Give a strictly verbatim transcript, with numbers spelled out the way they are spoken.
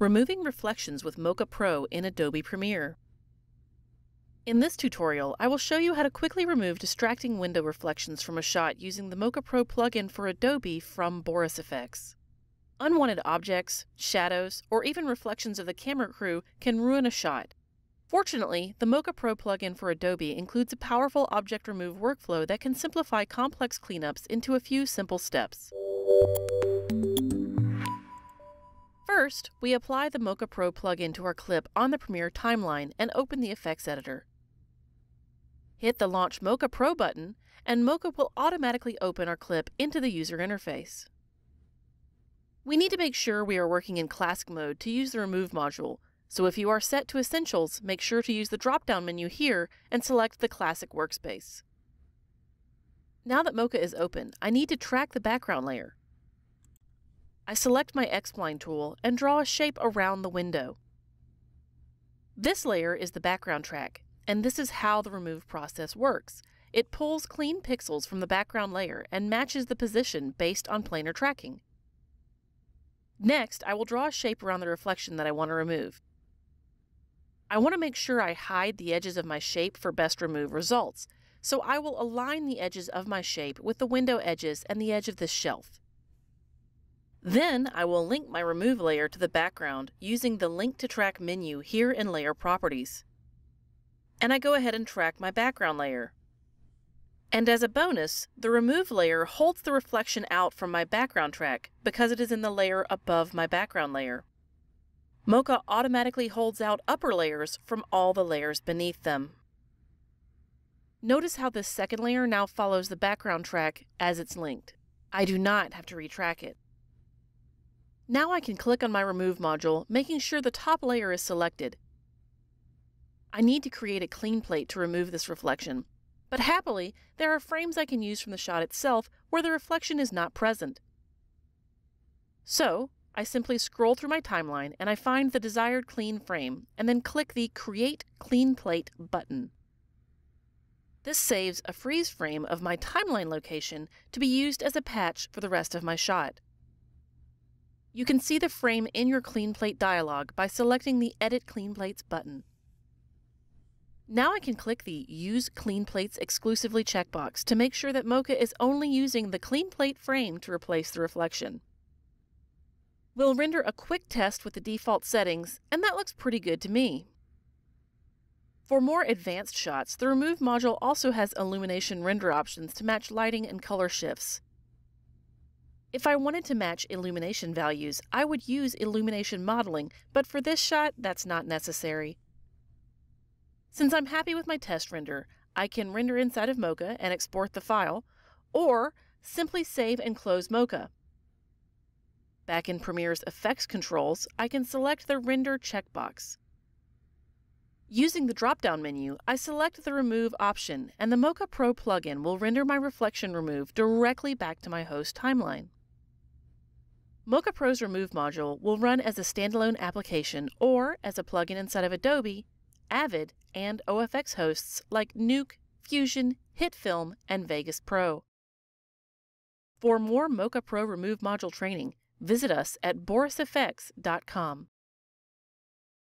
Removing reflections with Mocha Pro in Adobe Premiere. In this tutorial, I will show you how to quickly remove distracting window reflections from a shot using the Mocha Pro plugin for Adobe from Boris F X. Unwanted objects, shadows, or even reflections of the camera crew can ruin a shot. Fortunately, the Mocha Pro plugin for Adobe includes a powerful object remove workflow that can simplify complex cleanups into a few simple steps. First, we apply the Mocha Pro plugin to our clip on the Premiere timeline and open the effects editor. Hit the Launch Mocha Pro button, and Mocha will automatically open our clip into the user interface. We need to make sure we are working in Classic mode to use the Remove module, so if you are set to Essentials, make sure to use the drop-down menu here and select the Classic workspace. Now that Mocha is open, I need to track the background layer. I select my X-Spline tool and draw a shape around the window. This layer is the background track, and this is how the remove process works. It pulls clean pixels from the background layer and matches the position based on planar tracking. Next, I will draw a shape around the reflection that I want to remove. I want to make sure I hide the edges of my shape for best remove results, so I will align the edges of my shape with the window edges and the edge of this shelf. Then I will link my remove layer to the background using the Link to Track menu here in Layer Properties. And I go ahead and track my background layer. And as a bonus, the remove layer holds the reflection out from my background track because it is in the layer above my background layer. Mocha automatically holds out upper layers from all the layers beneath them. Notice how this second layer now follows the background track as it's linked. I do not have to retrack it. Now I can click on my Remove module, making sure the top layer is selected. I need to create a clean plate to remove this reflection, but happily, there are frames I can use from the shot itself where the reflection is not present. So, I simply scroll through my timeline and I find the desired clean frame, and then click the Create Clean Plate button. This saves a freeze frame of my timeline location to be used as a patch for the rest of my shot. You can see the frame in your Clean Plate dialog by selecting the Edit Clean Plates button. Now I can click the Use Clean Plates Exclusively checkbox to make sure that Mocha is only using the clean plate frame to replace the reflection. We'll render a quick test with the default settings, and that looks pretty good to me. For more advanced shots, the Remove module also has illumination render options to match lighting and color shifts. If I wanted to match illumination values, I would use illumination modeling, but for this shot, that's not necessary. Since I'm happy with my test render, I can render inside of Mocha and export the file, or simply save and close Mocha. Back in Premiere's Effects Controls, I can select the Render checkbox. Using the drop-down menu, I select the Remove option, and the Mocha Pro plugin will render my reflection remove directly back to my host timeline. Mocha Pro's Remove module will run as a standalone application or as a plugin inside of Adobe, Avid, and O F X hosts like Nuke, Fusion, HitFilm, and Vegas Pro. For more Mocha Pro Remove module training, visit us at boris f x dot com.